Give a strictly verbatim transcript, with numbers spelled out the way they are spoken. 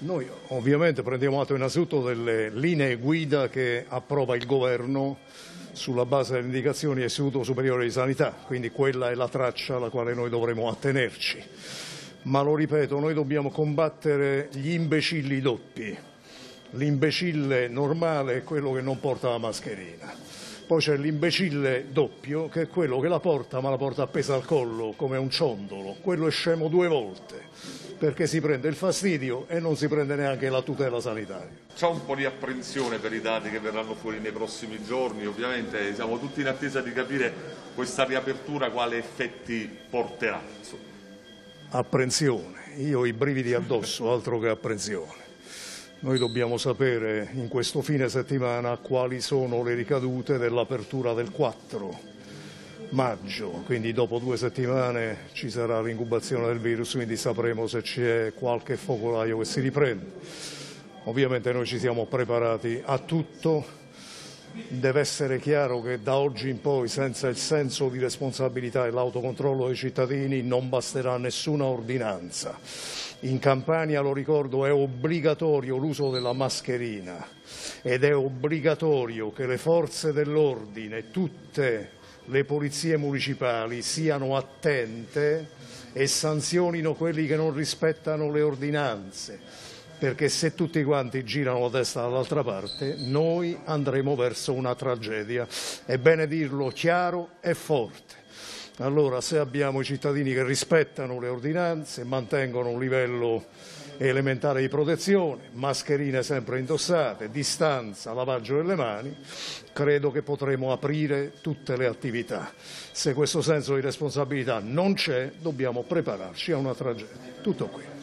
Noi ovviamente prendiamo atto innanzitutto delle linee guida che approva il Governo sulla base delle indicazioni dell'Istituto Superiore di Sanità, quindi quella è la traccia alla quale noi dovremo attenerci. Ma lo ripeto, noi dobbiamo combattere gli imbecilli doppi. L'imbecille normale è quello che non porta la mascherina, poi c'è l'imbecille doppio che è quello che la porta ma la porta appesa al collo come un ciondolo, quello è scemo due volte perché si prende il fastidio e non si prende neanche la tutela sanitaria. C'è un po' di apprensione per i dati che verranno fuori nei prossimi giorni, ovviamente siamo tutti in attesa di capire questa riapertura quale effetti porterà. Apprensione, io ho i brividi addosso, altro che apprensione. Noi dobbiamo sapere in questo fine settimana quali sono le ricadute dell'apertura del quattro maggio, quindi dopo due settimane ci sarà l'incubazione del virus, quindi sapremo se c'è qualche focolaio che si riprende. Ovviamente noi ci siamo preparati a tutto, deve essere chiaro che da oggi in poi senza il senso di responsabilità e l'autocontrollo dei cittadini non basterà nessuna ordinanza. In Campania, lo ricordo, è obbligatorio l'uso della mascherina ed è obbligatorio che le forze dell'ordine, tutte le polizie municipali, siano attente e sanzionino quelli che non rispettano le ordinanze, perché se tutti quanti girano la testa dall'altra parte noi andremo verso una tragedia. È bene dirlo chiaro e forte. Allora, se abbiamo i cittadini che rispettano le ordinanze, mantengono un livello elementare di protezione, mascherine sempre indossate, distanza, lavaggio delle mani, credo che potremo aprire tutte le attività. Se questo senso di responsabilità non c'è, dobbiamo prepararci a una tragedia. Tutto qui.